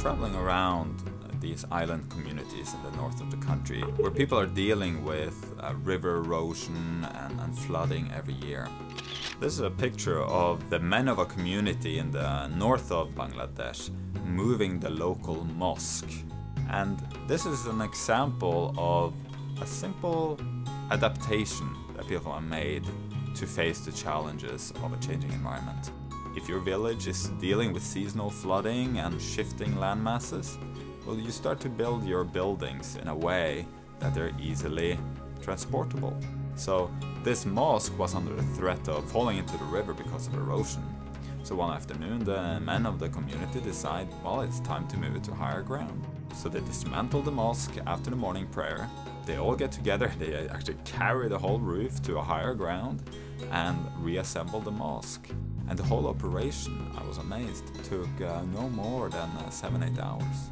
traveling around these island communities in the north of the country, where people are dealing with river erosion and flooding every year. This is a picture of the men of a community in the north of Bangladesh moving the local mosque. And this is an example of a simple adaptation that people are made to face the challenges of a changing environment. If your village is dealing with seasonal flooding and shifting land masses, well, you start to build your buildings in a way that they're easily transportable. So this mosque was under the threat of falling into the river because of erosion. So one afternoon, the men of the community decide, well, it's time to move it to higher ground. So they dismantle the mosque after the morning prayer. They all get together, they actually carry the whole roof to a higher ground and reassemble the mosque. And the whole operation, I was amazed, took no more than 7-8 hours.